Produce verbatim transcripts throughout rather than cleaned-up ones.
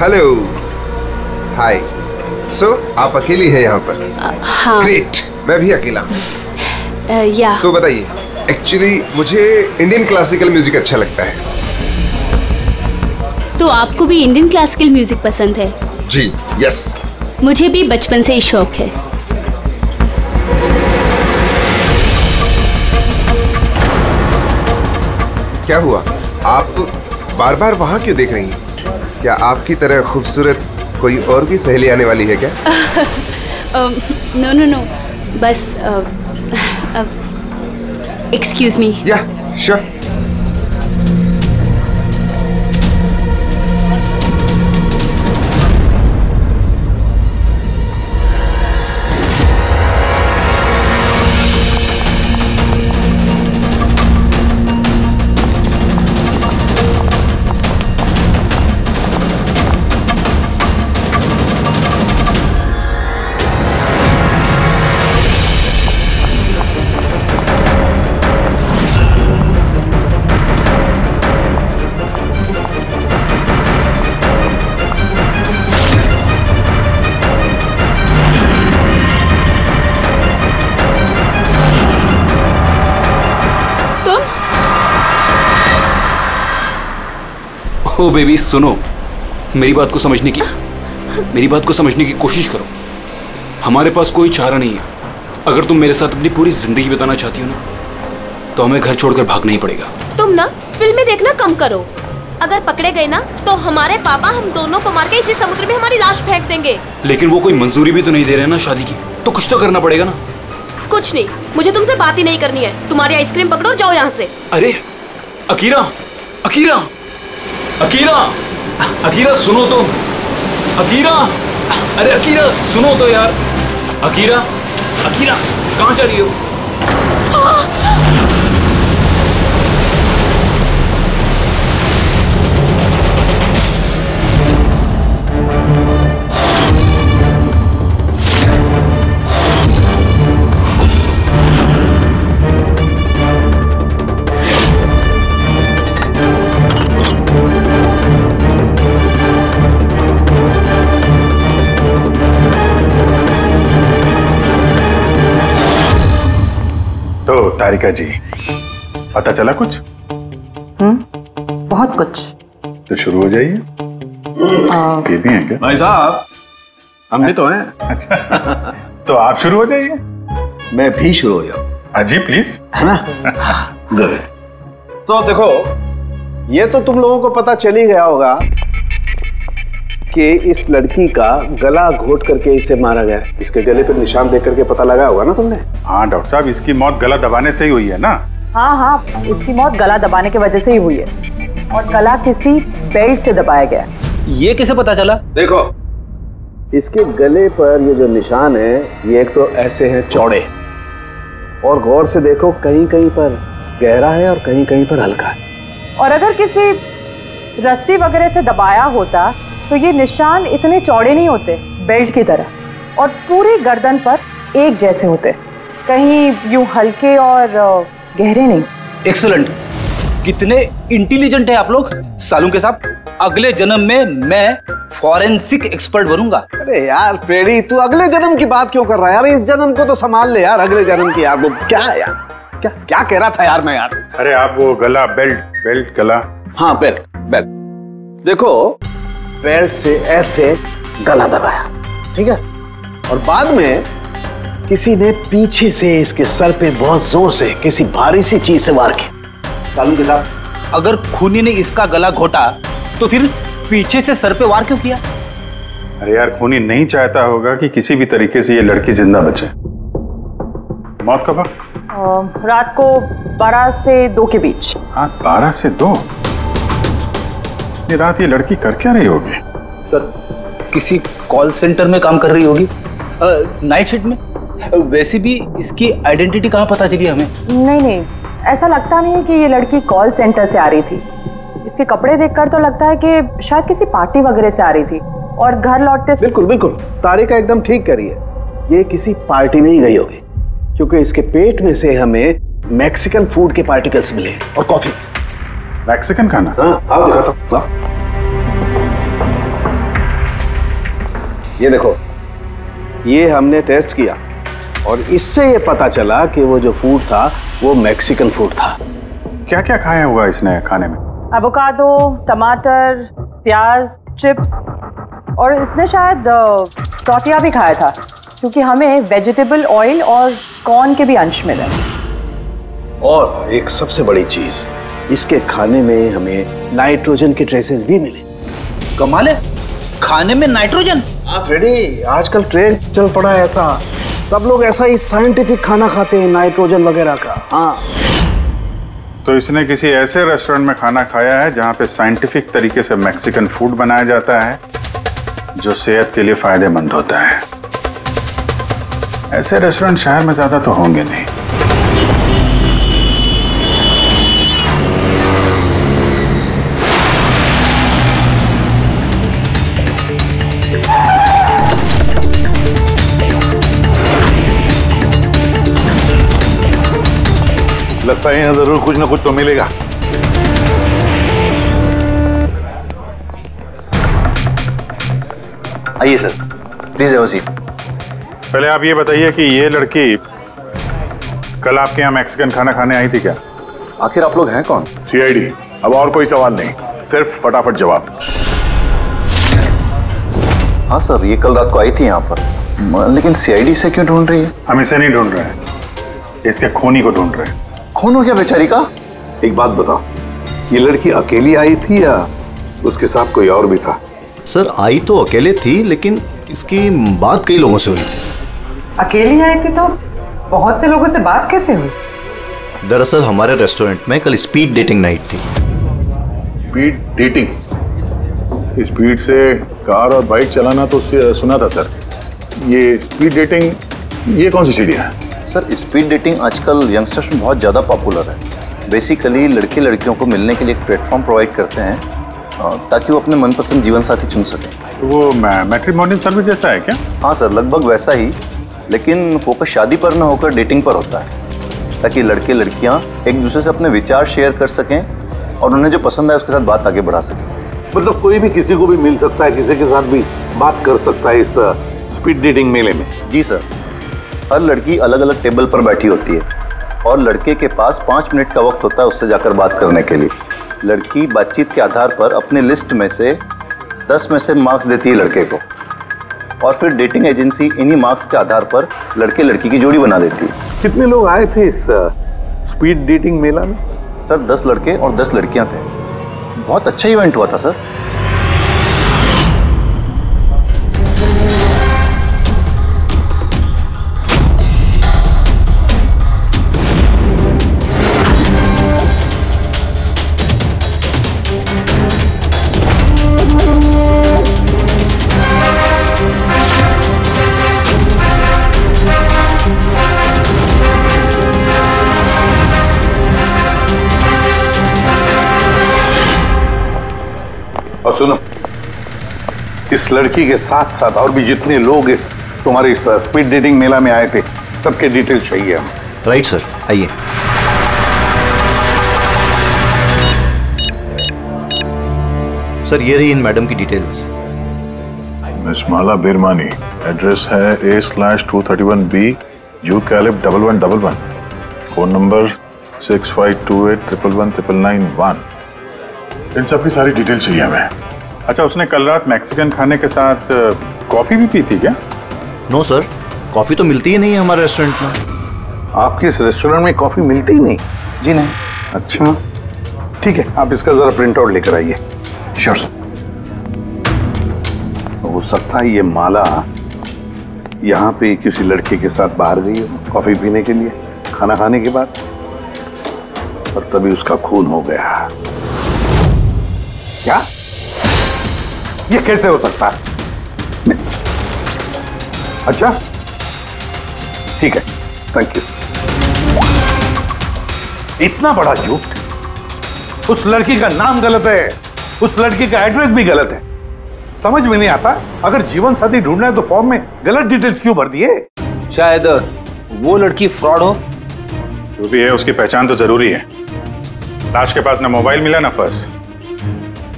Hello, हाय। सो आप अकेली हैं यहाँ पर? आ, हाँ। ग्रेट, मैं भी अकेला हूँ। या तो बताइए, एक्चुअली मुझे इंडियन क्लासिकल म्यूजिक अच्छा लगता है। तो आपको भी इंडियन क्लासिकल म्यूजिक पसंद है? जी, यस। मुझे भी बचपन से ही शौक है। क्या हुआ, आप बार बार वहाँ क्यों देख रही हैं? क्या आपकी तरह खूबसूरत कोई और भी सहेली आने वाली है क्या? नो नो नो, बस एक्सक्यूज मी। Yeah sure. ओ बेबी सुनो, मेरी बात को समझने की मेरी बात को समझने की कोशिश करो। हमारे पास कोई चारा नहीं है। अगर तुम मेरे साथ अपनी पूरी जिंदगी बिताना चाहती हो ना, तो हमें घर छोड़कर भागना ही पड़ेगा। तुम ना फिल्में देखना कम करो। अगर पकड़े गए ना तो हमारे पापा हम दोनों को मार के इसी समुद्र में हमारी लाश फेंक देंगे। लेकिन वो कोई मंजूरी भी तो नहीं दे रहे ना शादी की, तो कुछ तो करना पड़ेगा ना। कुछ नहीं, मुझे तुमसे बात ही नहीं करनी है। तुम्हारी आइसक्रीम पकड़ो और जाओ यहाँ से। अरे अकीरा, अकीरा, अकीरा, अकीरा सुनो तो। अकीरा, अरे अकीरा सुनो तो यार। अकीरा, अकीरा कहाँ जा रही हो? तारिका जी, पता चला कुछ? हम्म, बहुत कुछ। तो शुरू हो जाइए। ये भी हैं क्या? भाई साहब, हम भी तो हैं। अच्छा। तो आप शुरू हो जाइए। मैं भी शुरू हो जाऊँ? जी प्लीज, है ना। गुड। तो देखो, ये तो तुम लोगों को पता चल ही गया होगा कि इस लड़की का गला घोट करके इसे मारा गया। इसके गले पर निशान देख करके पता लगा होगा ना तुमने? हाँ डॉक्टर साहब, इसकी मौत गला दबाने से ही हुई है ना। हाँ हाँ, इसकी मौत गला दबाने की वजह से ही हुई है, और गला किसी बेल्ट से दबाया गया। ये कैसे पता चला? देखो, इसके गले पर ये जो निशान है, ये एक तो ऐसे है चौड़े, और गौर से देखो कहीं कहीं पर गहरा है और कहीं कहीं पर हल्का है। और अगर किसी रस्सी वगैरह से दबाया होता तो ये निशान इतने चौड़े नहीं होते बेल्ट की तरह, और पूरी गर्दन पर एक जैसे होते, कहीं यूं हल्के और गहरे नहीं। एक्सलेंट, कितने इंटेलिजेंट है आप लोग। सालू के साहब, अगले जन्म में मैं फॉरेंसिक एक्सपर्ट बनूंगा। अरे यार प्रेरी, तू अगले जन्म की बात क्यों कर रहा है यार? इस जन्म को तो संभाल ले यार, अगले जन्म की यार। क्या यार, क्या क्या कह रहा था यार मैं यार? अरे आप वो गला, बेल्ट, बेल्ट गला। हाँ बेल्ट, बेल्ट। देखो, बेल्ट से ऐसे गला दबाया, ठीक है, और बाद में किसी ने पीछे से इसके सर पे बहुत जोर से किसी भारी सी चीज से वार किया। सालू के साहब, अगर खूनी ने इसका गला घोटा तो फिर पीछे से सर पे वार क्यों किया? अरे यार, खूनी नहीं चाहता होगा कि किसी भी तरीके से ये लड़की जिंदा बचे। मौत कब? रात को बारह से दो के बीच। हाँ, बारह से दो। रात ये लड़की कर क्या रही होगी? सर, किसी कॉल सेंटर में काम कर रही होगी, नाइट शिफ्ट में। वैसे भी इसकी आइडेंटिटी कहाँ पता चली हमें? नहीं नहीं, ऐसा लगता नहीं है कि ये लड़की कॉल सेंटर से आ रही थी। इसके कपड़े देखकर तो लगता है कि शायद किसी पार्टी वगैरह से आ रही थी, और घर लौटते से... बिल्कुल बिल्कुल, तारिका एकदम ठीक करी है। ये किसी पार्टी में ही गई होगी, क्योंकि इसके पेट में से हमें मैक्सिकन फूड के पार्टिकल्स मिले और कॉफी। मैक्सिकन खाना? हाँ, आप दिखाता हूँ। ये देखो, ये हमने टेस्ट किया और इससे ये पता चला कि वो जो फूड था वो मैक्सिकन फूड था। क्या क्या खाया हुआ इसने खाने में? एवोकाडो, टमाटर, प्याज, चिप्स और इसने शायद टॉर्टिया भी खाया था क्योंकि हमें वेजिटेबल ऑयल और कॉर्न के भी अंश मिले। और एक सबसे बड़ी चीज, इसके खाने में हमें नाइट्रोजन के ट्रेसेस भी मिले। कमाल है, खाने में नाइट्रोजन। हाँ फ्रेडी, आजकल ट्रेंड चल पड़ा है ऐसा, सब लोग ऐसा ही साइंटिफिक खाना खाते हैं, नाइट्रोजन वगैरह का। हाँ, तो इसने किसी ऐसे रेस्टोरेंट में खाना खाया है जहाँ पे साइंटिफिक तरीके से मैक्सिकन फूड बनाया जाता है जो सेहत के लिए फायदेमंद होता है। ऐसे रेस्टोरेंट शहर में ज्यादा तो होंगे नहीं। लगता है यहाँ जरूर कुछ ना कुछ तो मिलेगा। आइए sir, please have a seat. पहले आप ये बताइए कि ये लड़की कल आपके यहाँ मैक्सिकन खाना खाने आई थी क्या? आखिर आप लोग हैं कौन? C I D. अब और कोई सवाल नहीं, सिर्फ फटाफट जवाब। हाँ सर, ये कल रात को आई थी यहाँ पर, लेकिन सी आई डी से क्यों ढूंढ रही है? हम इसे नहीं ढूंढ रहे हैं, इसके खूनी को ढूंढ रहे हैं। खून क्या बेचारी का? एक बात बताओ, ये लड़की अकेली आई थी या उसके साथ कोई और भी था? सर, आई तो अकेले थी लेकिन इसकी बात कई लोगों से हुई। अकेली आई थी तो बहुत से लोगों से बात कैसे हुई? दरअसल हमारे रेस्टोरेंट में कल स्पीड डेटिंग नाइट थी। Speed dating? स्पीड से कार और बाइक चलाना तो सुना था सर, ये स्पीड डेटिंग ये कौन सी चीज़ है? सर, स्पीड डेटिंग आजकल यंगस्टर्स में बहुत ज़्यादा पॉपुलर है। बेसिकली लड़के लड़कियों को मिलने के लिए एक प्लेटफॉर्म प्रोवाइड करते हैं ताकि वो अपने मनपसंद जीवन साथी चुन सकें। तो वो मैट्रिमोनियल सर्विस जैसा है क्या? हाँ सर, लगभग वैसा ही, लेकिन फोकस शादी पर न होकर डेटिंग पर होता है ताकि लड़के लड़कियाँ एक दूसरे से अपने विचार शेयर कर सकें और उन्हें जो पसंद है उसके साथ बात आगे बढ़ा सकें। मतलब कोई भी किसी को भी मिल सकता है, किसी के साथ भी बात कर सकता है इस स्पीड डेटिंग मेले में? जी सर, हर लड़की अलग अलग टेबल पर बैठी होती है और लड़के के पास पाँच मिनट का वक्त होता है उससे जाकर बात करने के लिए। लड़की बातचीत के आधार पर अपने लिस्ट में से दस में से मार्क्स देती है लड़के को और फिर डेटिंग एजेंसी इन्हीं मार्क्स के आधार पर लड़के लड़की की जोड़ी बना देती है। कितने लोग आए थे इस स्पीड डेटिंग मेला में? सर, दस लड़के और दस लड़कियां थे। बहुत अच्छा इवेंट हुआ था सर। सुनो, इस लड़की के साथ साथ और भी जितने लोग इस तुम्हारे इस स्पीड डेटिंग मेला में आए थे सबके डिटेल चाहिए हम। राइट सर, आइए। सर, ये रही इन मैडम की details. Miss Mala Bhirwani, address है A slash two thirty one B, U कैलिप double one double one, phone number six five two eight triple one triple nine one. इन सब की सारी डिटेल चाहिए हमें। अच्छा, उसने कल रात मैक्सिकन खाने के साथ कॉफ़ी भी पी थी क्या? नो सर, कॉफ़ी तो मिलती ही नहीं है हमारे रेस्टोरेंट में। आपके इस रेस्टोरेंट में कॉफ़ी मिलती ही नहीं? जी नहीं। अच्छा ठीक है, आप इसका ज़रा प्रिंट आउट लेकर आइए। Sure sir. हो सकता है ये माला यहाँ पे किसी लड़के के साथ बाहर गई हो कॉफ़ी पीने के लिए खाना खाने के बाद, और तभी उसका खून हो गया। क्या ये कैसे हो सकता है? अच्छा ठीक है, थैंक यू। इतना बड़ा झूठ! उस लड़की का नाम गलत है, उस लड़की का एड्रेस भी गलत है। समझ में नहीं आता, अगर जीवन साथी ढूंढना है तो फॉर्म में गलत डिटेल्स क्यों भर दिए? शायद वो लड़की फ्रॉड हो। जो भी है उसकी पहचान तो जरूरी है। लाश के पास ना मोबाइल मिला ना पर्स।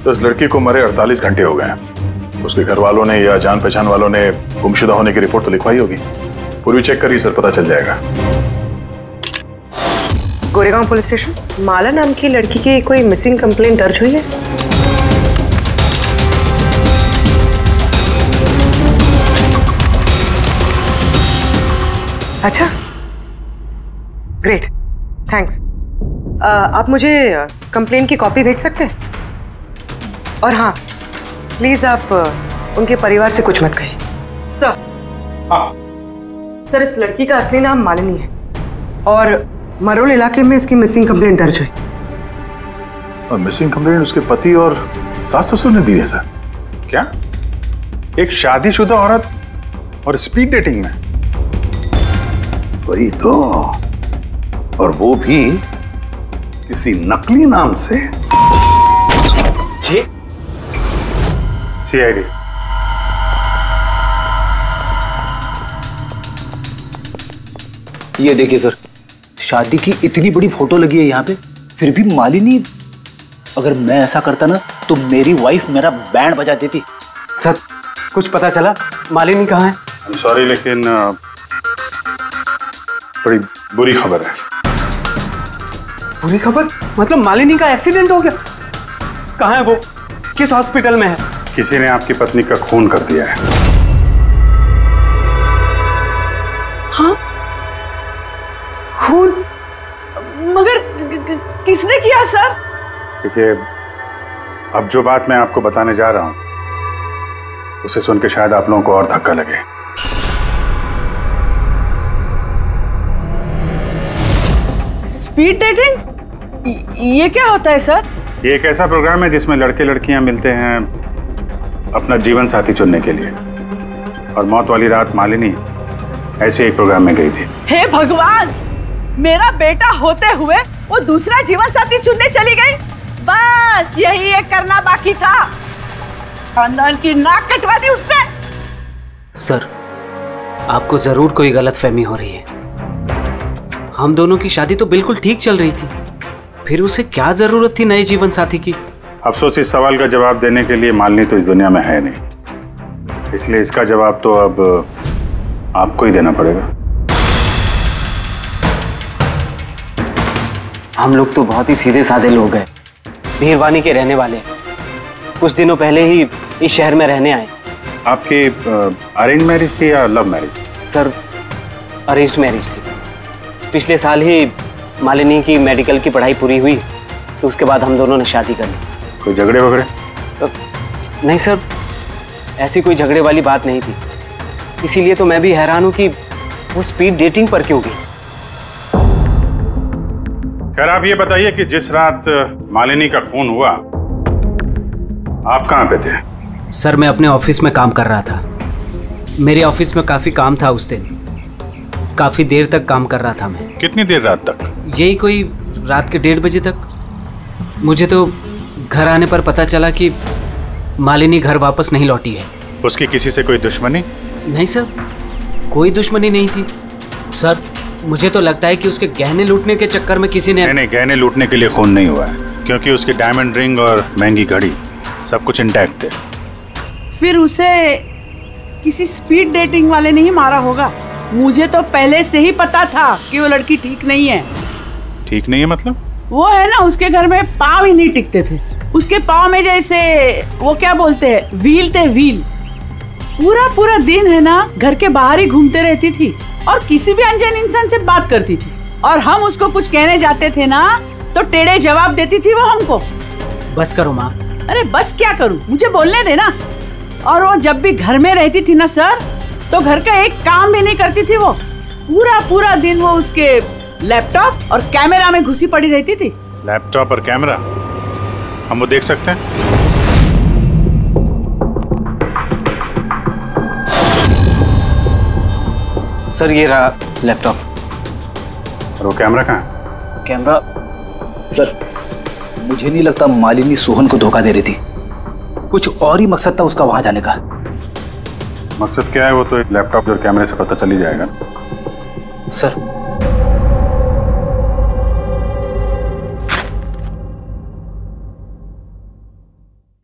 तो इस लड़की को मरे अड़तालीस घंटे हो गए हैं। उसके घर वालों ने या जान पहचान वालों ने गुमशुदा होने की रिपोर्ट तो लिखवाई होगी। पूरी चेक करिए सर, पता चल जाएगा। गोरेगांव पुलिस स्टेशन, माला नाम की लड़की की कोई मिसिंग कंप्लेंट दर्ज हुई है। अच्छा, ग्रेट, थैंक्स। आप मुझे कंप्लेंट की कॉपी भेज सकते हैं? और हाँ, प्लीज़ आप उनके परिवार से कुछ मत कहिए। सर, हाँ। सर, इस लड़की का असली नाम मालिनी है और मरोल इलाके में इसकी मिसिंग कंप्लेंट दर्ज हुई। और मिसिंग कंप्लेंट उसके पति और सास ससुर ने दी है सर? क्या? एक शादीशुदा औरत और स्पीड डेटिंग में? वही तो, और वो भी किसी नकली नाम से। जी, सी आई डी। ये देखिए सर, शादी की इतनी बड़ी फोटो लगी है यहाँ पे, फिर भी मालिनी। अगर मैं ऐसा करता ना तो मेरी वाइफ मेरा बैंड बजा देती। सर, कुछ पता चला मालिनी कहाँ है? I'm sorry, लेकिन बड़ी बुरी खबर है। बुरी खबर? मतलब मालिनी का एक्सीडेंट हो गया? कहाँ है वो? किस हॉस्पिटल में है? किसी ने आपकी पत्नी का खून कर दिया है। हाँ? खून? मगर किसने किया सर? क्योंकि अब जो बात मैं आपको बताने जा रहा हूँ उसे सुनकर शायद आप लोगों को और धक्का लगे। Speed dating? ये क्या होता है सर? ये एक ऐसा प्रोग्राम है जिसमें लड़के लड़कियां मिलते हैं अपना जीवन साथी चुनने के लिए, और मौत वाली रात मालिनी ऐसे एक प्रोग्राम में गई थी। हे भगवान, मेरा बेटा होते हुए वो दूसरा जीवन साथी चुनने चली गई। बस यही एक करना बाकी था। खानदान की नाक कटवा दी उसने। सर, आपको जरूर कोई गलतफहमी हो रही है। हम दोनों की शादी तो बिल्कुल ठीक चल रही थी, फिर उसे क्या जरूरत थी नए जीवन साथी की? अफसोस, इस सवाल का जवाब देने के लिए मालिनी तो इस दुनिया में है नहीं, इसलिए इसका जवाब तो अब आपको ही देना पड़ेगा। हम लोग तो बहुत ही सीधे साधे लोग हैं, भीरवानी के रहने वाले। कुछ दिनों पहले ही इस शहर में रहने आए। आपकी अरेंज मैरिज थी या love marriage? Sir, arrange marriage थी। पिछले साल ही मालिनी की मेडिकल की पढ़ाई पूरी हुई, तो उसके बाद हम दोनों ने शादी कर ली। कोई झगड़े वगैरह? नहीं सर, ऐसी कोई झगड़े वाली बात नहीं थी, इसीलिए तो मैं भी हैरान हूँ कि वो स्पीड डेटिंग पर क्यों गई। खैर, आप ये बताइए कि जिस रात मालिनी का खून हुआ आप कहाँ पे थे? सर, मैं अपने ऑफिस में काम कर रहा था। मेरे ऑफिस में काफ़ी काम था उस दिन, काफ़ी देर तक काम कर रहा था मैं। कितनी देर रात तक? यही कोई रात के डेढ़ बजे तक। मुझे तो घर आने पर पता चला कि मालिनी घर वापस नहीं लौटी है। उसकी किसी से कोई दुश्मनी? नहीं सर, कोई दुश्मनी नहीं थी। सर, मुझे तो लगता है कि उसके गहने लूटने के चक्कर में किसी ने। नहीं नहीं, गहने लूटने के लिए खून नहीं हुआ है, क्योंकि उसके डायमंड रिंग और महंगी घड़ी सब कुछ इंटैक्ट थे। फिर उसे किसी स्पीड डेटिंग वाले ने ही मारा होगा। मुझे तो पहले से ही पता था कि वो लड़की ठीक नहीं है। ठीक नहीं है मतलब? वो है ना, उसके घर में पाँव ही नहीं टिकते थे। उसके पाँव में जैसे वो क्या बोलते हैं, व्हील थे व्हील। पूरा पूरा दिन है ना घर के बाहर ही घूमते रहती थी और किसी भी अनजान इंसान से बात करती थी, और हम उसको कुछ कहने जाते थे ना तो टेढ़े जवाब देती थी वो हमको। बस करो माँ। अरे बस क्या करूँ, मुझे बोलने देना। और वो जब भी घर में रहती थी ना सर, तो घर का एक काम भी नहीं करती थी। वो पूरा पूरा दिन वो उसके लैपटॉप और कैमरा में घुसी पड़ी रहती थी। लैपटॉप और कैमरा? हम वो देख सकते हैं? सर, ये रहा लैपटॉप। और वो कैमरा कहाँ? कैमरा सर, मुझे नहीं लगता मालिनी सोहन को धोखा दे रही थी। कुछ और ही मकसद था उसका वहां जाने का। मकसद क्या है वो तो लैपटॉप और कैमरे से पता चल ही जाएगा। सर,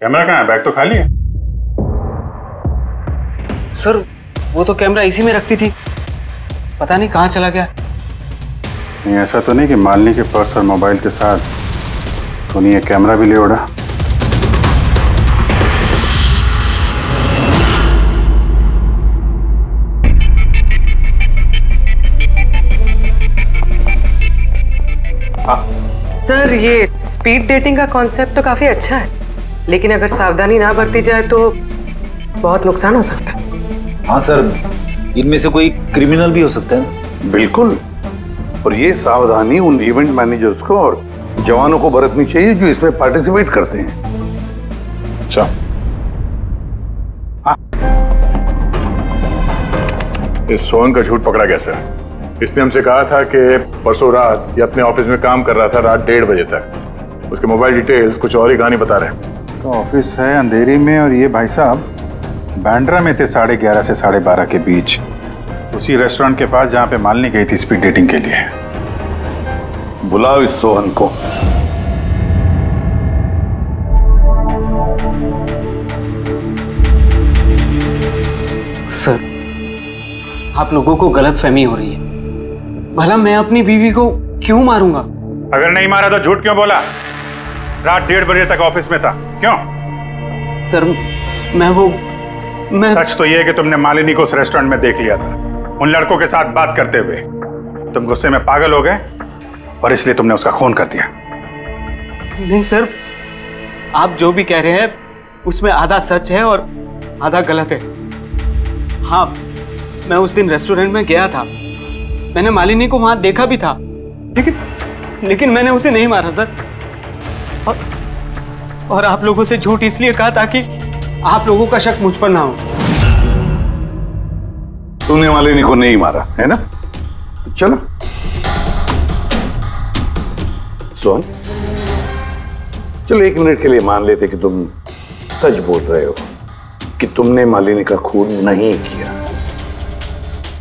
कैमरा कहाँ है? बैग तो खाली है। सर वो तो कैमरा इसी में रखती थी, पता नहीं कहाँ चला गया। नहीं ऐसा तो नहीं कि मालिनी के पर्स और मोबाइल के साथ तो नहीं ये कैमरा भी ले उड़ा। सर ये स्पीड डेटिंग का कॉन्सेप्ट तो काफी अच्छा है, लेकिन अगर सावधानी ना बरती जाए तो बहुत नुकसान हो सकता है। हाँ सर, इनमें से कोई क्रिमिनल भी हो सकता है। बिल्कुल, और ये सावधानी उन इवेंट मैनेजर्स को और जवानों को बरतनी चाहिए जो इसमें पार्टिसिपेट करते हैं। अच्छा हाँ। इस सोहन का झूठ पकड़ा गया सर, इसने हमसे कहा था कि परसों रात ये अपने ऑफिस में काम कर रहा था रात डेढ़ बजे तक। उसके मोबाइल डिटेल्स कुछ और ही कहानी बता रहे हैं। तो ऑफिस है अंधेरी में और ये भाई साहब बांद्रा में थे साढ़े ग्यारह से साढ़े बारह के बीच, उसी रेस्टोरेंट के पास जहाँ पे मालिनी गई थी स्पीड डेटिंग के लिए। बुलाओ इस सोहन को। सर आप लोगों को गलतफहमी हो रही है, भला मैं अपनी बीवी को क्यों मारूंगा? अगर नहीं मारा तो झूठ क्यों बोला? रात डेढ़ बजे तक ऑफिस में था, क्यों? सर मैं वो मैं सच तो ये है कि तुमने मालिनी को उस रेस्टोरेंट में देख लिया था उन लड़कों के साथ बात करते हुए। तुम गुस्से में पागल हो गए और इसलिए तुमने उसका खून कर दिया। नहीं सर, आप जो भी कह रहे हैं उसमें आधा सच है और आधा गलत है। हाँ मैं उस दिन रेस्टोरेंट में गया था, मैंने मालिनी को वहां देखा भी था, लेकिन लेकिन मैंने उसे नहीं मारा सर। और, और आप लोगों से झूठ इसलिए कहा ताकि आप लोगों का शक मुझ पर ना हो। तुमने मालिनी को नहीं मारा है ना? चलो सोहन, चलो एक मिनट के लिए मान लेते कि तुम सच बोल रहे हो कि तुमने मालिनी का खून नहीं किया,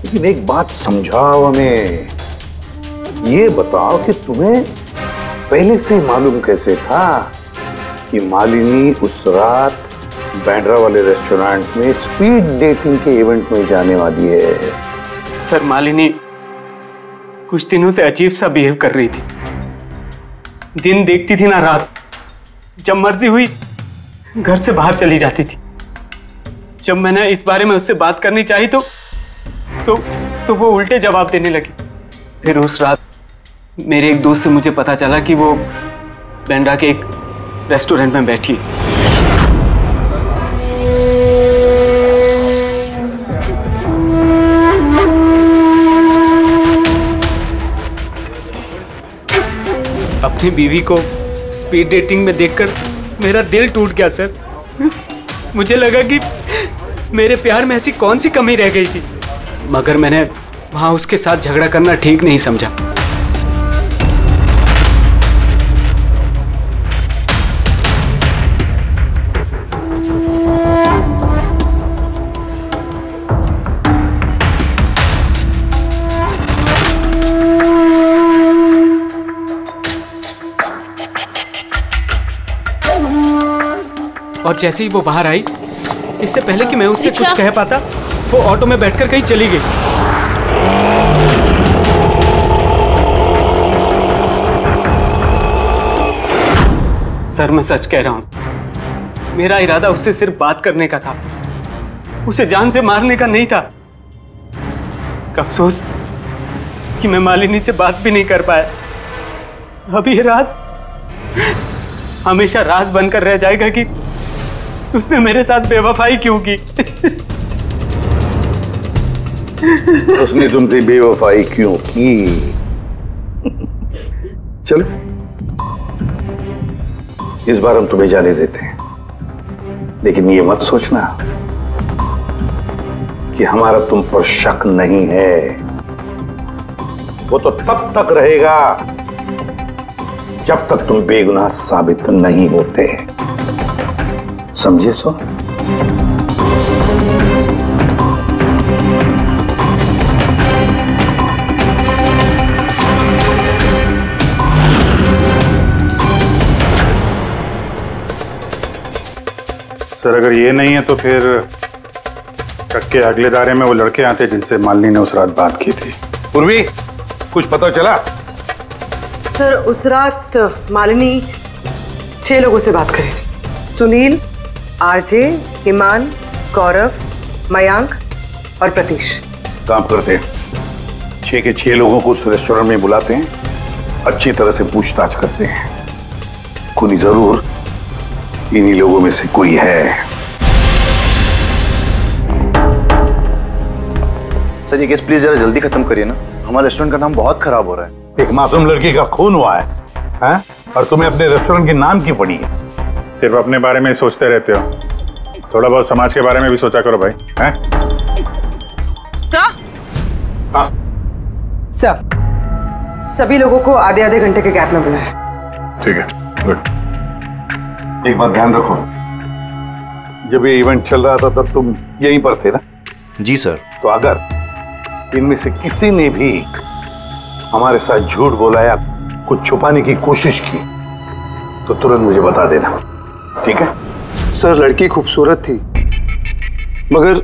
लेकिन एक बात समझाओ हमें, ये बताओ कि तुम्हें पहले से मालूम कैसे था कि मालिनी उस रात बांद्रा वाले रेस्टोरेंट में स्पीड डेटिंग के इवेंट में जाने वाली है? सर मालिनी कुछ दिनों से अजीब सा बिहेव कर रही थी, दिन देखती थी ना रात, जब मर्जी हुई घर से बाहर चली जाती थी। जब मैंने इस बारे में उससे बात करनी चाहिए तो तो तो वो उल्टे जवाब देने लगी। फिर उस रात मेरे एक दोस्त से मुझे पता चला कि वो बांद्रा के एक रेस्टोरेंट में बैठी। अपनी बीवी को स्पीड डेटिंग में देखकर मेरा दिल टूट गया सर। मुझे लगा कि मेरे प्यार में ऐसी कौन सी कमी रह गई थी, मगर मैंने वहां उसके साथ झगड़ा करना ठीक नहीं समझा। और जैसे ही वो बाहर आई, इससे पहले कि मैं उससे कुछ कह पाता वो ऑटो में बैठकर कहीं चली गई। सर मैं सच कह रहा हूं, मेरा इरादा उससे सिर्फ बात करने का था, उसे जान से मारने का नहीं था। अफसोस कि मैं मालिनी से बात भी नहीं कर पाया। अब ये राज हमेशा राज बनकर रह जाएगा कि उसने मेरे साथ बेवफाई क्यों की। उसने तुमसे बेवफाई क्यों की? चलो इस बार हम तुम्हें जाने देते हैं, लेकिन ये मत सोचना कि हमारा तुम पर शक नहीं है। वो तो तब तक रहेगा जब तक तुम बेगुनाह साबित नहीं होते, समझे सो? सर अगर ये नहीं है तो फिर ट्रक के अगले दायरे में वो लड़के आते जिनसे मालिनी ने उस रात बात की थी। पूर्वी, कुछ पता चला? सर, उस रात मालिनी छह लोगों से बात करी थी। सुनील, आरजे, ईमान, गौरव, मयांक और प्रतीश। काम करते हैं, छह के छह लोगों को उस रेस्टोरेंट में बुलाते हैं, अच्छी तरह से पूछताछ करते हैं। कोई जरूर इन्हीं लोगों में से कोई है। सर, ये केस प्लीज जरा जल्दी खत्म करिए ना, हमारे रेस्टोरेंट का नाम बहुत खराब हो रहा है। एक मासूम लड़की का खून हुआ है, है? और तुम्हें अपने रेस्टोरेंट के नाम की पड़ी है? सिर्फ अपने बारे में सोचते रहते हो, थोड़ा बहुत समाज के बारे में भी सोचा करो भाई, है? सर? हाँ? सर, सभी लोगों को आधे आधे घंटे के गैप में बुलाया। ठीक है, गुड। एक बात ध्यान रखो, जब ये इवेंट चल रहा था तब तुम यहीं पर थे ना? जी सर। तो अगर इनमें से किसी ने भी हमारे साथ झूठ बोला या कुछ छुपाने की कोशिश की तो तुरंत मुझे बता देना, ठीक है? सर, लड़की खूबसूरत थी मगर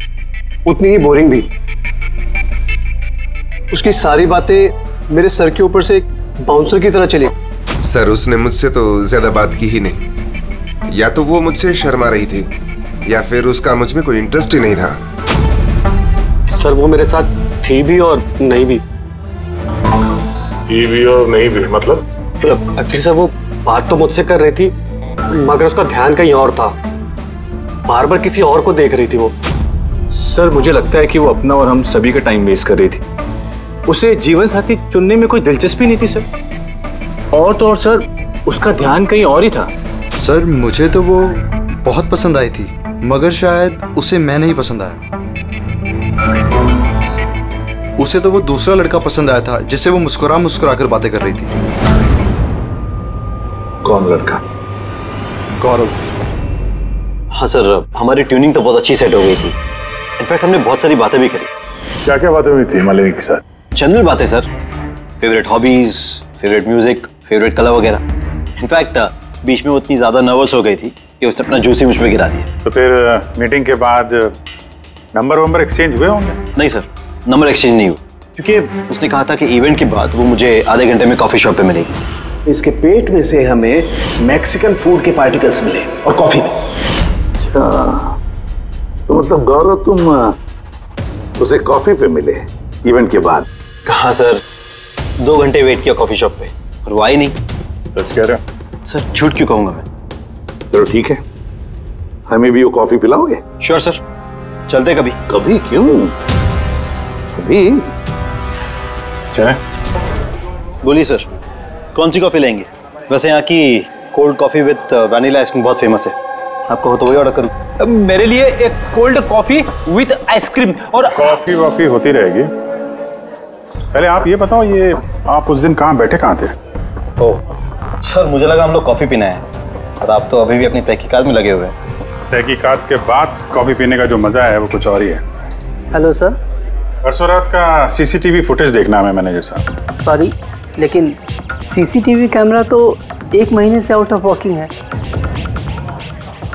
उतनी ही बोरिंग भी। उसकी सारी बातें मेरे सर के ऊपर से एक बाउंसर की तरह चली। सर, उसने मुझसे तो ज्यादा बात की ही नहीं। या तो वो मुझसे शर्मा रही थी या फिर उसका मुझ में कोई इंटरेस्ट ही नहीं था। सर, वो मेरे साथ थी भी और नहीं भी। थी भी और नहीं भी मतलब? एक्चुअली सर, वो बात तो मुझसे कर रही थी मगर उसका ध्यान कहीं और था, बार बार किसी और को देख रही थी वो। सर, मुझे लगता है कि वो अपना और हम सभी का टाइम वेस्ट कर रही थी। उसे जीवन साथी चुनने में कोई दिलचस्पी नहीं थी सर, और तो और सर उसका ध्यान कहीं और ही था। सर, मुझे तो वो बहुत पसंद आई थी मगर शायद उसे मैं नहीं पसंद आया। उसे तो वो दूसरा लड़का पसंद आया था जिससे वो मुस्कुरा मुस्कुरा कर बातें कर रही थी। कौन लड़का? गौरव। हाँ सर, हमारी ट्यूनिंग तो बहुत अच्छी सेट हो गई थी। इनफैक्ट हमने बहुत सारी बातें भी करी। क्या क्या बातें हुई थी मालिनी के साथ? जनरल बातें sir, favourite hobbies, favourite music, favourite कला वगैरह। इनफैक्ट बीच में उतनी ज़्यादा नर्वस हो गई थी कि उसने अपना जूसी मुझ पे गिरा दिया। तो फिर मीटिंग के बाद नंबर वंबर एक्सचेंज हुए होंगे? नहीं सर, नंबर एक्सचेंज नहीं हुआ क्योंकि उसने कहा था कि इवेंट के बाद वो मुझे आधे घंटे में कॉफ़ी शॉप पे मिलेगी। इसके पेट में से हमें मैक्सिकन फूड के पार्टिकल्स मिले और कॉफ़ी में। अच्छा, तो मतलब गौरव तुम उसे कॉफ़ी पे मिले इवेंट के बाद? कहाँ सर, दो घंटे वेट किया कॉफी शॉप पे और वो आई नहीं। सच कह रहे हो? सर, झूठ क्यों कहूंगा मैं। चलो ठीक है, हमें भी वो कॉफी पिलाओगे? श्योर सर, चलते कभी। कभी क्यों? कभी चले। बोलिए सर, कौन सी कॉफी लेंगे? वैसे यहाँ की cold coffee with vanilla ice cream बहुत फेमस है, आपको हो तो वही ऑर्डर करूँ। मेरे लिए एक कोल्ड कॉफी विद आइसक्रीम। और कॉफी वॉफी होती रहेगी, पहले आप ये बताओ, ये आप उस दिन कहाँ बैठे कहाँ थे? ओह सर, मुझे लगा हम लोग कॉफ़ी पीना है और आप तो अभी भी अपनी तहकीकात में लगे हुए हैं। तहकीकात के बाद कॉफ़ी पीने का जो मज़ा है वो कुछ और ही है। हेलो सर, परसों रात का सीसीटीवी फुटेज देखना है मैनेजर साहब। सॉरी, लेकिन सीसीटीवी कैमरा तो एक महीने से आउट ऑफ वर्किंग है।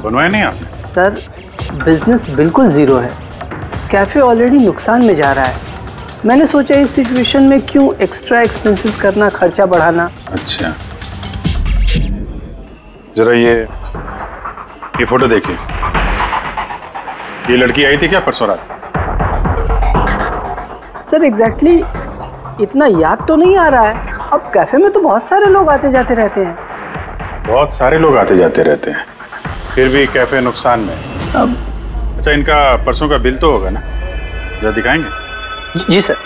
बनवाया नहीं आपने? सर, बिजनेस बिल्कुल ज़ीरो है, कैफ़े ऑलरेडी नुकसान में जा रहा है। मैंने सोचा इस सिचुएशन में क्यों एक्स्ट्रा एक्सपेंसेस करना, खर्चा बढ़ाना। अच्छा, जरा ये ये फोटो देखिए। ये लड़की आई थी क्या परसों रात? सर, एग्जैक्टली इतना याद तो नहीं आ रहा है। अब कैफे में तो बहुत सारे लोग आते जाते रहते हैं। बहुत सारे लोग आते जाते रहते हैं फिर भी कैफे नुकसान में। अब अच्छा, इनका परसों का बिल तो होगा ना, जरा दिखाएंगे? जी सर।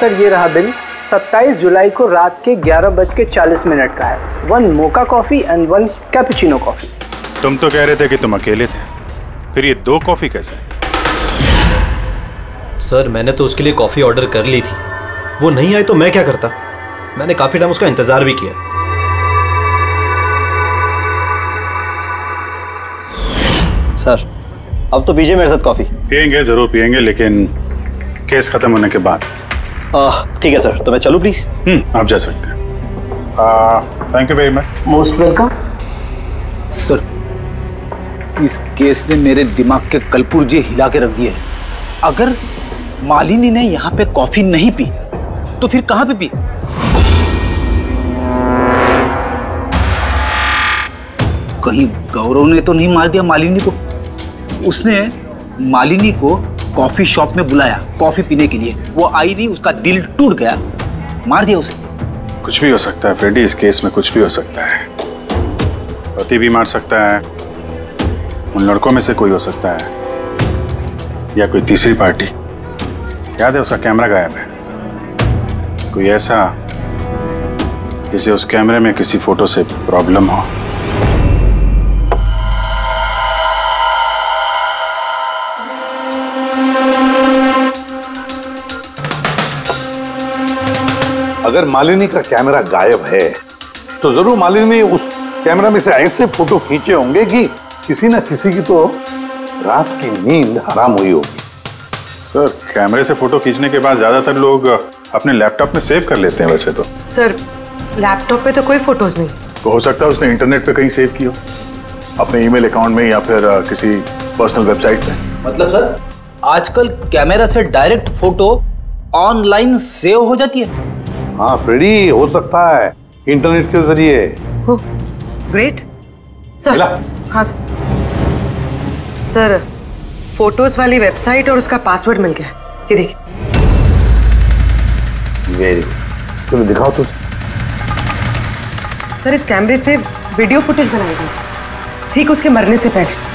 सर, ये रहा बिल। सत्ताईस जुलाई को रात के ग्यारह बज के चालीस मिनट का है। One mocha coffee and one cappuccino coffee. तुम तो कह रहे थे कि तुम अकेले थे, फिर ये दो कॉफी कैसे? सर, मैंने तो उसके लिए कॉफी ऑर्डर कर ली थी, वो नहीं आई तो मैं क्या करता? मैंने काफी टाइम उसका इंतजार भी किया। सर, अब तो पीजिए मेरे साथ कॉफी। पियेंगे, जरूर पियेंगे, लेकिन केस खत्म होने के बाद। ठीक है सर, तो मैं चलूं प्लीज? हम्म, आप जा सकते हैं। uh, thank you very much. Most welcome. Sir, इस केस ने मेरे दिमाग के कलपुर्जे हिला के रख दिए हैं। अगर मालिनी ने यहाँ पे कॉफी नहीं पी तो फिर कहाँ पे पी? कहीं गौरव ने तो नहीं मार दिया मालिनी को? उसने मालिनी को कॉफी शॉप में बुलाया कॉफी पीने के लिए, वो आई नहीं, उसका दिल टूट गया, मार दिया उसे। कुछ भी हो सकता है फ्रेडी, इस केस में कुछ भी हो सकता है। पति भी मार सकता है, उन लड़कों में से कोई हो सकता है, या कोई तीसरी पार्टी। याद है उसका कैमरा गायब है, कोई ऐसा जिसे उस कैमरे में किसी फोटो से प्रॉब्लम हो। अगर मालिनी का कैमरा गायब है तो जरूर मालिनी ने उस कैमरा में से ऐसे फोटो खींचे होंगे कि किसी ना किसी की तो रात की नींद हराम हुई होगी। सर, कैमरे से फोटो खींचने के बाद ज्यादातर लोग अपने लैपटॉप में सेव कर लेते हैं वैसे तो। सर, लैपटॉप पे तो कोई फोटोज नहीं। तो हो सकता है उसने इंटरनेट पे कहीं सेव की हो, अपने ईमेल अकाउंट में या फिर किसी पर्सनल वेबसाइट पे। मतलब सर, आजकल कैमरा से डायरेक्ट फोटो ऑनलाइन सेव हो जाती है। हाँ फ्रेडी, हो सकता है इंटरनेट के जरिए। Great sir. हाँ सर, सर फोटोज वाली वेबसाइट और उसका पासवर्ड मिल गया, ये देखिए। वेरी, तुम्हें दिखाओ तो सर। इस कैमरे से वीडियो फुटेज बनाई गई ठीक उसके मरने से पहले।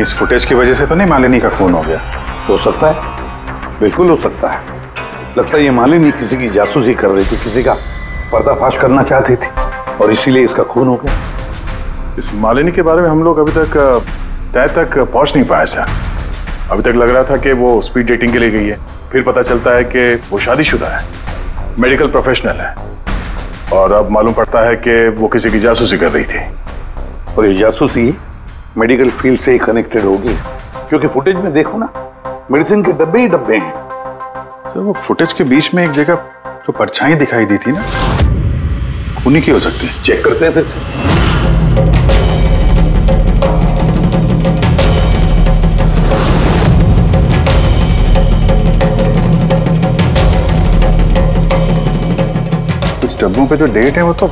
इस फुटेज की वजह से तो नहीं मालिनी का खून हो गया? हो सकता है, बिल्कुल हो सकता है। लगता है ये मालिनी किसी की जासूसी कर रही थी, किसी का पर्दाफाश करना चाहती थी और इसीलिए इसका खून हो गया। इस मालिनी के बारे में हम लोग अभी तक तय तक पहुंच नहीं पाए सर। अभी तक लग रहा था कि वो स्पीड डेटिंग के लिए गई है, फिर पता चलता है कि वो शादीशुदा है, मेडिकल प्रोफेशनल है, और अब मालूम पड़ता है कि वो किसी की जासूसी कर रही थी। और ये जासूसी मेडिकल फील्ड से ही कनेक्टेड होगी, क्योंकि फुटेज में देखो ना, मेडिसिन के डब्बे ही डब्बे हैं। सर, वो फुटेज के बीच में एक जगह जो परछाई दिखाई दी थी ना, उन्हीं की हो सकती है। चेक करते हैं फिर से। कुछ डब्बों पे जो डेट है वो तो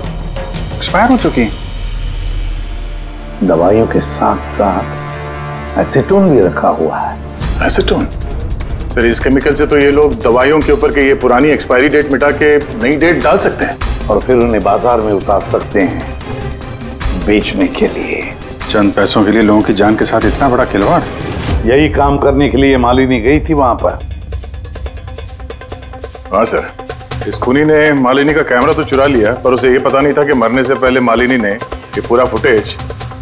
एक्सपायर हो चुकी है। दवाइयों के साथ साथ एसीटोन भी रखा हुआ है। एसीटोन? सर, इस केमिकल से तो ये लोग दवाइयों के ऊपर के ये पुरानी एक्सपायरी डेट मिटा के नई डेट डाल सकते हैं और फिर उन्हें बाजार में उतार सकते हैं बेचने के लिए। चंद पैसों के लिए लोगों की जान के साथ इतना बड़ा खिलवाड़। यही काम करने के लिए मालिनी गई थी वहां पर। हाँ सर, इस खूनी ने मालिनी का कैमरा तो चुरा लिया, पर उसे ये पता नहीं था कि मरने से पहले मालिनी ने ये पूरा फुटेज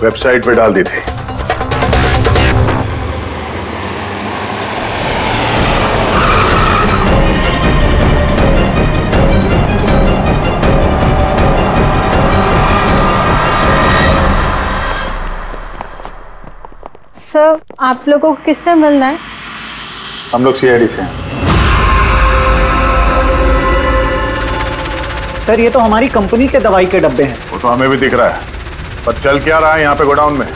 वेबसाइट पे डाल दी थी। सर, आप लोगों को किससे मिलना है? हम लोग सीआईडी से हैं। सर, ये तो हमारी कंपनी के दवाई के डब्बे हैं। वो तो हमें भी दिख रहा है, पर चल क्या रहा है यहाँ पे गोडाउन में?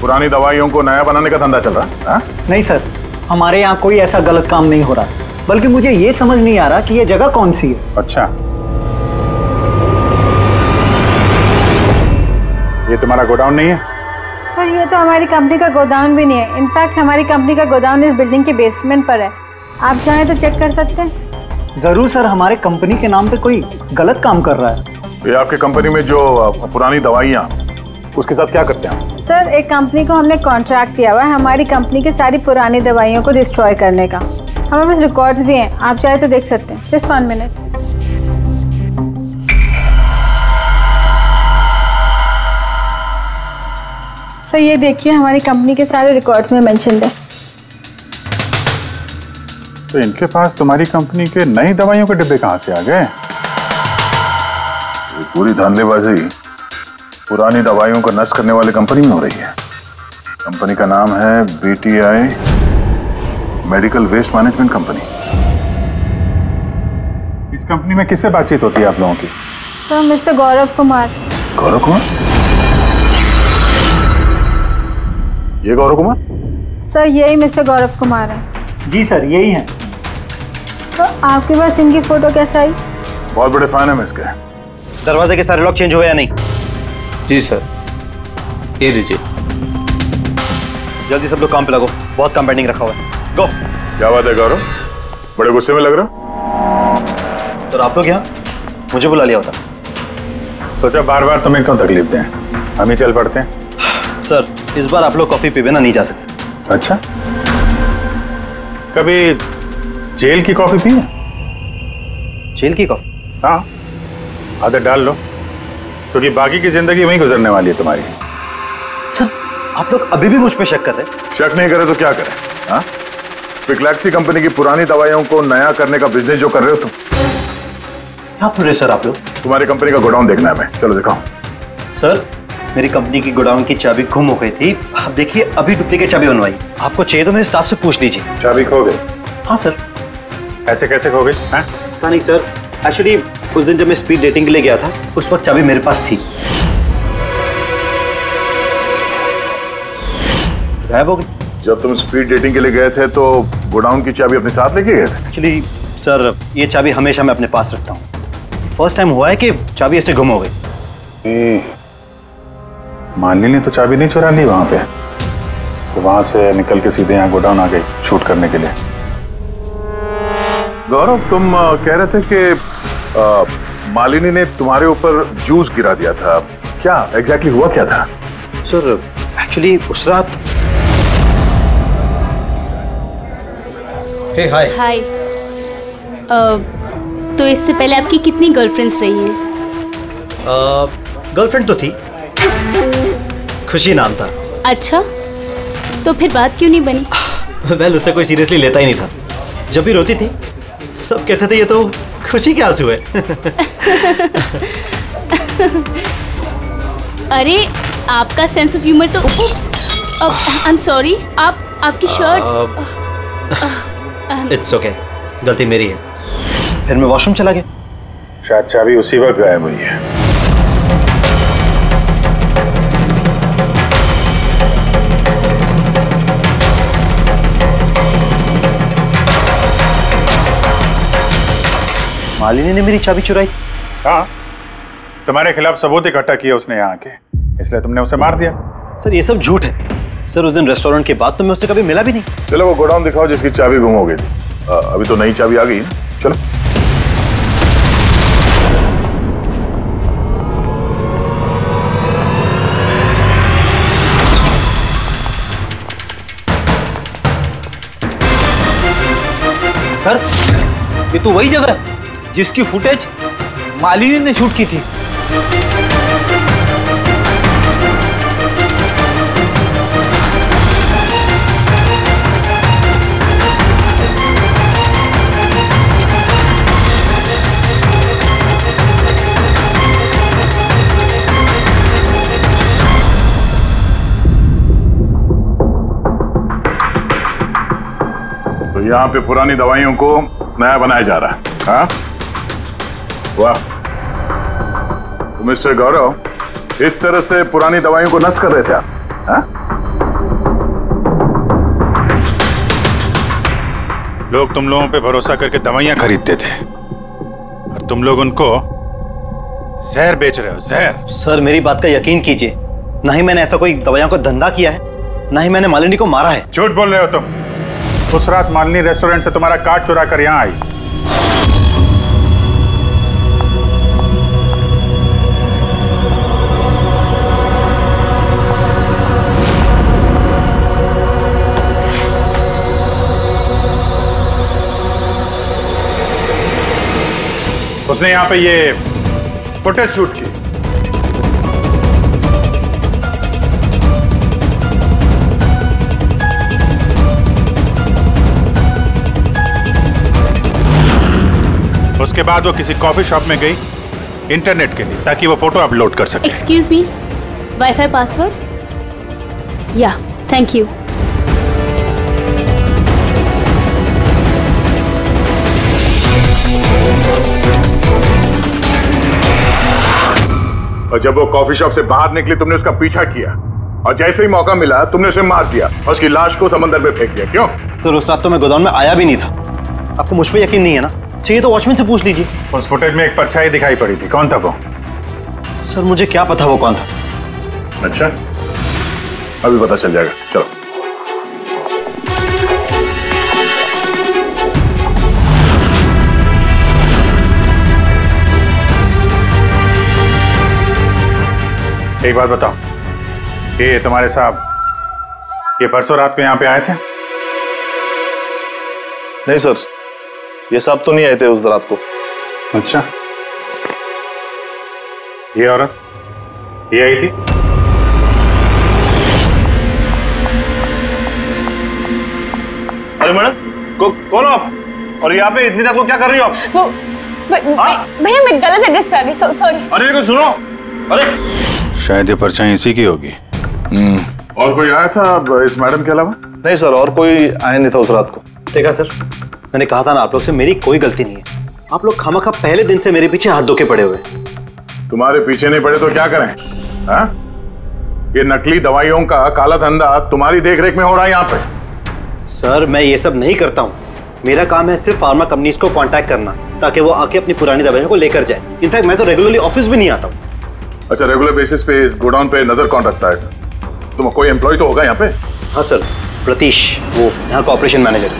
पुरानी दवाइयों को नया बनाने का धंधा चल रहा है? नहीं सर, हमारे यहाँ कोई ऐसा गलत काम नहीं हो रहा, बल्कि मुझे ये समझ नहीं आ रहा कि ये जगह कौन सी है। अच्छा, ये तुम्हारा गोडाउन नहीं है? सर, ये तो हमारी कंपनी का गोडाउन भी नहीं है। इनफैक्ट हमारी कंपनी का गोडाउन इस बिल्डिंग के बेसमेंट पर है। आप चाहें तो चेक कर सकते हैं। जरूर सर, हमारे कंपनी के नाम पर कोई गलत काम कर रहा है। ये आपके कंपनी में जो पुरानी दवाइयाँ, उसके साथ क्या करते हैं? सर, एक कंपनी को हमने कॉन्ट्रैक्ट दिया हुआ है हमारी कंपनी की सारी पुरानी दवाइयों को डिस्ट्रॉय करने का। हमारे पास रिकॉर्ड्स भी हैं, आप चाहे तो देख सकते हैं। Just one minute. सर ये देखिए हमारी कंपनी के सारे रिकॉर्ड्स में मेंशन्ड है। तो इनके पास तुम्हारी कंपनी के नई दवाइयों के डिब्बे कहाँ से आ गए? पूरी धांधलीबाजी पुरानी दवाइयों को नष्ट करने वाली कंपनी में हो रही है। कंपनी का नाम है BTI medical waste management company. इस कंपनी में किससे बातचीत होती है आप लोगों की? Sir mister Gaurav Kumar. गौरव कुमार? ये गौरव कुमार? सर यही मिस्टर गौरव कुमार है। जी सर यही है। तो आपके पास इनकी फोटो कैसे आई? बहुत बड़े फैन है मैं इसके। दरवाजे के सारे लॉक चेंज हुए या नहीं? जी सर ये लीजिए। जल्दी सब लोग काम पे लगो, बहुत काम पेंडिंग रखा हुआ है। गो। क्या बात है गौरव, बड़े गुस्से में लग रहा हो? तो आप लोग यहाँ मुझे बुला लिया होता, सोचा बार बार तुम्हें क्यों तकलीफ दें, हम ही चल पड़ते हैं। सर इस बार आप लोग कॉफी पी बिना नहीं जा सकते। अच्छा, कभी जेल की कॉफी पी है? जेल की कॉफी? हाँ आदत डाल लो, क्योंकि बाकी की जिंदगी वहीं गुजरने वाली है तुम्हारी। सर आप लोग अभी भी मुझ पे शक कर रहे हैं? शक नहीं करे तो क्या करें? हाँ, पिक्लैक्सी कंपनी की पुरानी दवाइयों को नया करने का बिजनेस जो कर रहे हो तुम। क्या बोल रहे सर आप लोग? तुम्हारी कंपनी का गोडाउन देखना है मैं, चलो दिखाऊं। सर मेरी कंपनी की गोडाउन की चाबी गुम हो गई थी, आप देखिए अभी डुप्लीकेट चाबी बनवाई। आपको चाहिए तो मेरे स्टाफ से पूछ लीजिए। चाबी खो गई? हाँ सर। ऐसे कैसे खो गई? हाँ नहीं सर, एक्चुअली उस दिन जब मैं स्पीड डेटिंग के लिए गया था उस वक्त चाबी मेरे पास थी, गायब हो गई। जब तुम स्पीड डेटिंग के लिए गए थे तो गोडाउन की चाबी अपने साथ लेके गए थे? एक्चुअली सर ये चाबी हमेशा मैं अपने पास रखता हूँ, फर्स्ट टाइम हुआ है कि चाबी ऐसे गुम हो गई। मालिनी ने तो चाबी नहीं चुरा ली वहाँ पे, तो वहाँ से निकल के सीधे यहाँ गोडाउन आ गई शूट करने के लिए। गौरव तुम कह रहे थे कि आ, मालिनी ने तुम्हारे ऊपर जूस गिरा दिया था, क्या एग्जैक्टली हुआ क्या था? सर एक्चुअली उस रात। हे हाय हाय। तो इससे पहले आपकी कितनी गर्लफ्रेंड्स रही हैं? गर्लफ्रेंड तो थी, खुशी नाम था। अच्छा तो फिर बात क्यों नहीं बनी? वेल well, उसे कोई सीरियसली लेता ही नहीं था, जब भी रोती थी सब कहते थे ये तो खुशी क्या हुए। अरे आपका सेंस ऑफ ह्यूमर तो आई एम सॉरी। आप आपकी शर्ट। इट्स ओके, गलती मेरी है। फिर मैं वॉशरूम चला गया, शायद चाबी उसी वक्त गायब हुई है। मालिनी ने मेरी चाबी चुराई? हाँ, तुम्हारे खिलाफ सबूत इकट्ठा किया उसने यहाँ आके, इसलिए तुमने उसे मार दिया। सर ये सब झूठ है सर, उस दिन रेस्टोरेंट के बाद तो मैं उससे कभी मिला भी नहीं। चलो वो गोडाउन दिखाओ जिसकी चाबी गुम हो गई थी। अभी तो नई चाबी आ गई है, चलो। सर ये तो वही जगह है जिसकी फुटेज मालिनी ने शूट की थी। तो यहाँ पे पुरानी दवाइयों को नया बनाया जा रहा है। हाँ वाह, तो मिस्टर गौरव इस तरह से पुरानी दवाइयों को नष्ट कर रहे थे आप? हाँ? लोग तुम लोगों पे भरोसा करके दवाइयां खरीदते थे और तुम लोग उनको जहर बेच रहे हो, जहर। सर मेरी बात का यकीन कीजिए, ना ही मैंने ऐसा कोई दवाइयों का धंधा किया है, ना ही मैंने मालिनी को मारा है। झूठ बोल रहे हो तुम। उस रात मालिनी रेस्टोरेंट से तुम्हारा कार्ड चुरा कर यहाँ आई। उसने यहाँ पे ये फुटेज शूट की। उसके बाद वो किसी कॉफी शॉप में गई इंटरनेट के लिए ताकि वो फोटो अपलोड कर सके। Excuse me, wifi password? Yeah, thank you. और जब वो कॉफी शॉप से बाहर निकली तुमने उसका पीछा किया और जैसे ही मौका मिला तुमने उसे मार दिया और उसकी लाश को समंदर में फेंक दिया। क्यों? तो उस रात तो मैं गोदाम में आया भी नहीं था। आपको मुझ पर यकीन नहीं है ना? चाहिए तो वॉचमैन से पूछ लीजिए। उस फुटेज में एक परछाई दिखाई पड़ी थी, कौन था वो? सर मुझे क्या पता वो कौन था। अच्छा, अभी पता चल जाएगा, चलो। एक बात बताओ, ये तुम्हारे साहब ये परसों रात को यहाँ पे आए थे? नहीं सर, ये साहब तो नहीं आए थे उस रात को। अच्छा, ये औरत ये आई थी? अरे मैडम, को, कौन आप और यहाँ पे इतनी देर को क्या कर रही हो आप? भैया मैं गलत एड्रेस पे आ गई, सॉरी। अरे को सुनो, अरे शायद ये परछाई इसी की होगी। और कोई आया था इस मैडम के अलावा? नहीं सर, और कोई आया नहीं था उस रात को। देखा सर, मैंने कहा था ना आप लोग से मेरी कोई गलती नहीं है। आप लोग खामखा पहले दिन से मेरे पीछे हाथ धो के पड़े हुए। तुम्हारे पीछे नहीं पड़े तो क्या करें? हाँ? ये नकली दवाइयों का काला धंधा तुम्हारी देखरेख में हो रहा है यहाँ पे। सर मैं ये सब नहीं करता हूँ, मेरा काम है सिर्फ फार्मा कंपनीज को कॉन्टैक्ट करना ताकि वो आके अपनी पुरानी दवाइयों को लेकर जाए। इनफैक्ट मैं तो रेगुलरली ऑफिस भी नहीं आता हूँ। अच्छा, रेगुलर बेसिस पे इस गोडाउन पे नजर कौन रखता है? तुम कोई एम्प्लॉय तो होगा यहाँ पे? हाँ सर, प्रतीश, वो यहाँ का ऑपरेशन मैनेजर।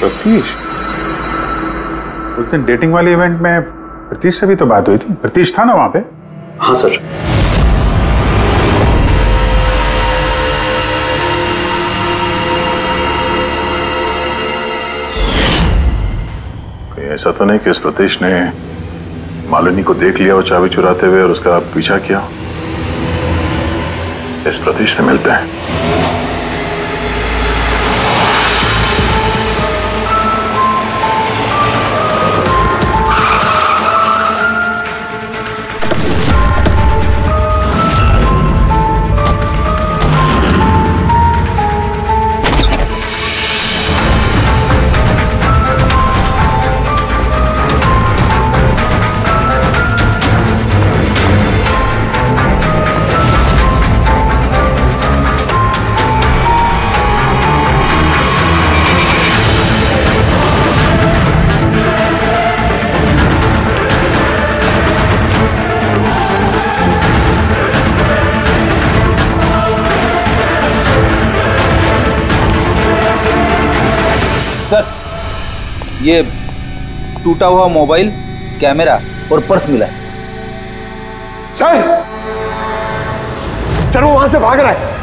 प्रतीश? उस दिन डेटिंग वाले इवेंट में प्रतीश से भी तो बात हुई थी, प्रतीश था ना वहाँ पे? हाँ सर। कहीं ऐसा तो नहीं कि इस प्रतीश ने मालिनी को देख लिया और चाबी चुराते हुए और उसका पीछा किया? इस प्रतीश से मिलते हैं। ये टूटा हुआ मोबाइल, कैमरा और पर्स मिला है। सर, सर वो वहां से भाग रहा है।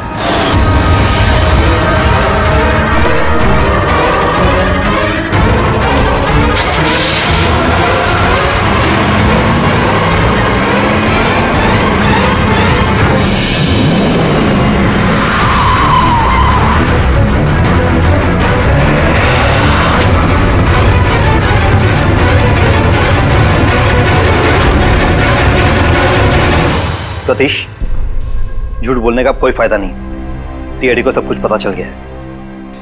प्रतीश, झूठ बोलने का कोई फायदा नहीं, सीआईडी को सब कुछ पता चल गया है।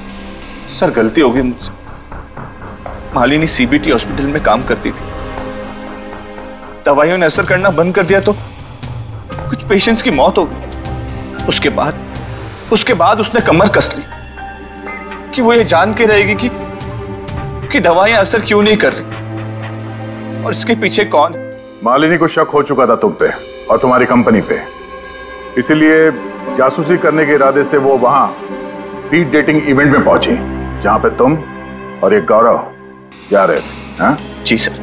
सर गलती हो गई मुझसे। मालिनी सीबीटी हॉस्पिटल में काम करती थी, दवाइयों ने असर करना बंद कर दिया तो कुछ पेशेंट्स की मौत हो गई। उसके बाद उसके बाद उसने कमर कस ली कि वो ये जान के रहेगी कि कि दवाइयां असर क्यों नहीं कर रही और इसके पीछे कौन। मालिनी को शक हो चुका था तुम पे और तुम्हारी कंपनी पे, इसीलिए जासूसी करने के इरादे से वो वहां प्री डेटिंग इवेंट में पहुंची जहां पे तुम और एक गौरव जा रहे थे। हा? जी सर,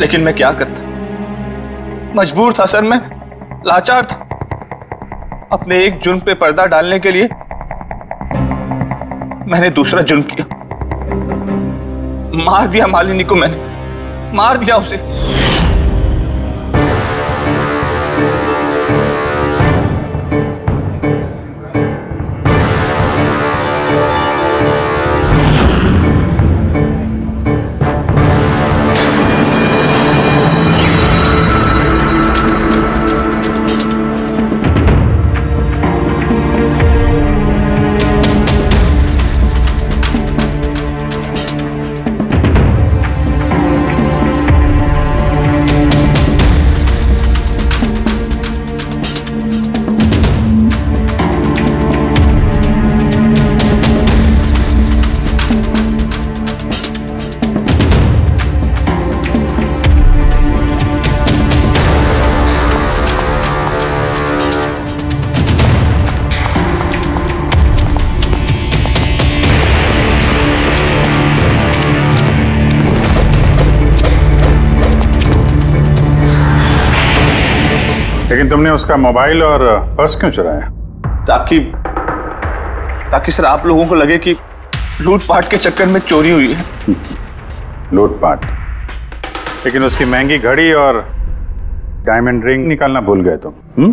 लेकिन मैं क्या करता, मजबूर था सर, मैं लाचार था। अपने एक जुर्म पे पर्दा डालने के लिए मैंने दूसरा जुर्म किया, मार दिया मालिनी को, मैंने मार दिया उसे। लेकिन तुमने उसका मोबाइल और पर्स क्यों चुराया? ताकि ताकि सर आप लोगों को लगे कि लूटपाट के चक्कर में चोरी हुई है। लूटपाट, लेकिन उसकी महंगी घड़ी और डायमंड रिंग निकालना भूल गए तुम। हम्म?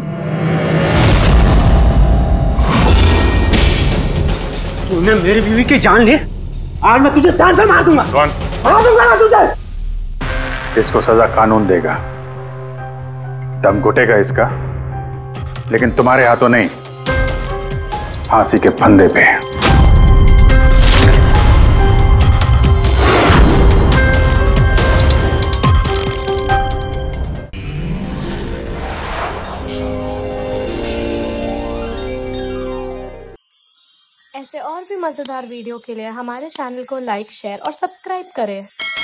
तूने मेरी बीवी की जान ली, आज मैं तुझे जान से मार दूंगा। कौन? मार दूंगा ना तुझे। इसको सजा कानून देगा, दम घुटेगा इसका, लेकिन तुम्हारे हाथों नहीं, फांसी के फंदे पे। ऐसे और भी मजेदार वीडियो के लिए हमारे चैनल को लाइक, शेयर और सब्सक्राइब करें।